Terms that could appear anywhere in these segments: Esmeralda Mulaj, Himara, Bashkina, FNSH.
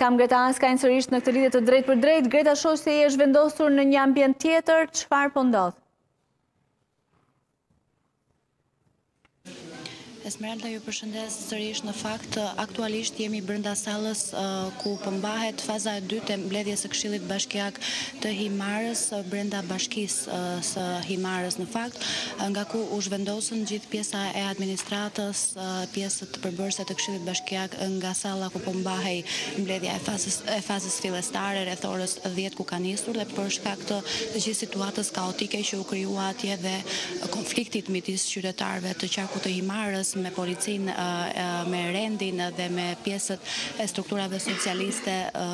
Kam Greta Anskajnë sërish në këtë lidhje të drejt për drejt. Greta, shoh se je zhvendosur në një ambient tjetër, çfarë po ndodh? Esmeralda, ju përshëndes sërish. Në fakt, aktualisht jemi brenda sallës ku po mbahet faza e dytë e mbledhjes së Këshillit Bashkiak të Himarës brenda bashkisë së Himarës, në fakt, nga ku u zhvendosën gjithë pjesa e administratës, pjesët përbërëse të Këshillit Bashkiak nga salla ku po mbahej mbledhja e fazës fillestare rreth orës 10 ku ka nisur, dhe për shkak të gjithë situatës kaotike që u krijuar atje dhe konfliktit midis qytetarëve të qarkut të Himarës me policinë, me rendin dhe me pjesët e strukturave socialiste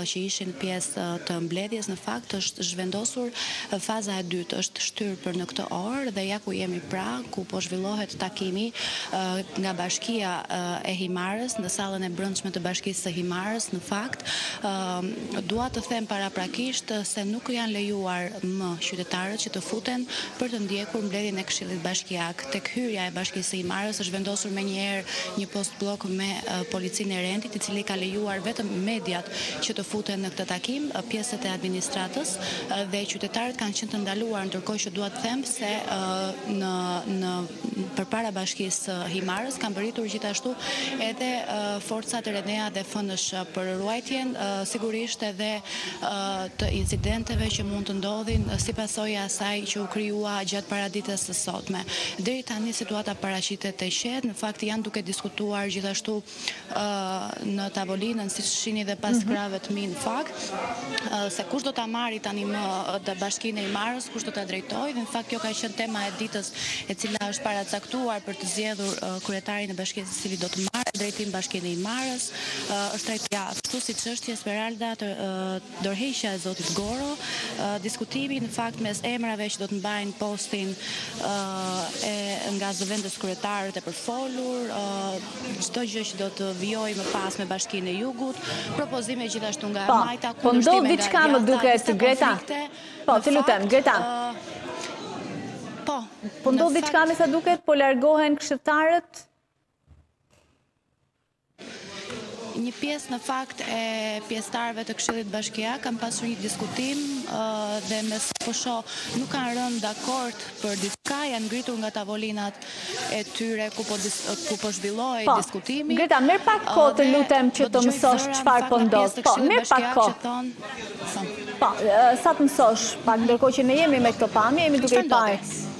që ishin pjesë të mbledhjes, në fakt është zhvendosur faza e dytë, është shtyr për në këtë orë dhe ja ku jemi pra ku po zhvillohet takimi nga bashkia e Himarës në sallën e brendshme të bashkisë së Himarës. Në fakt, dua të them paraprakisht se nuk janë lejuar më qytetarët që të futen për të ndjekur mbledhjen e Këshillit Bashkiak. Tek hyrja e bashkisë së Himarës është vendosur menjëherë një post blok me policinë e rendit, i cili ka lejuar vetëm mediat që të futen në këtë takim, pjesët e administratës dhe qytetarët kanë qenë të ndaluar, ndërkohë që dua të them se në përpara bashkisë së Himarës kanë bërritur gjithashtu edhe forcat e Renea dhe FNSH për ruajtjen, sigurisht edhe të incidenteve që mund të ndodhin si pasojë asaj që u krijua gjatë paradites së sotme. Deri tani situata paraqitet të qetë, në fakt janë duke diskutuar gjithashtu në tavolinën, siç shihni dhe pas krave të mi, në fakt, se kush do ta marrë tani më bashkinë e Himarës, kush do ta drejtojë, dhe në fakt kjo ka qenë tema e ditës e cila është paracaktuar për të zgjedhur kryetarin e bashkisë i cili do të marrë drejtim bashkinë e Himarës. Është trajtuar ashtu siç është Esmeralda, dorëheqja e zotit Goro, diskutimi në fakt mes emrave që do të mbajnë postin nga zëvendës kryetarët e përfolur, çdo gjë që do të vijojë më pas me bashkinë e Jugut, propozime gjithashtu nga Majta, kundërshtime nga Greta. Po, ndodh diçka më duket, Greta. Po, të lutem, Greta. Po ndodh diçka më sa duket, po largohen këshilltarët. Një pjesë në fakt e pjesëtarëve të Këshillit Bashkiak kanë pasur një diskutim dhe me sa po shoh nuk kanë rënë dakord për diçka, janë ngritur nga tavolinat e tyre ku po zhvillohej diskutimi. Greta, merr pak kohë të lutem që të mësosh çfarë po ndodh. Po, merr pak kohë. Po, sa të mësosh, pak ndërkohë që ne jemi me këto pamje, jemi duke i parë.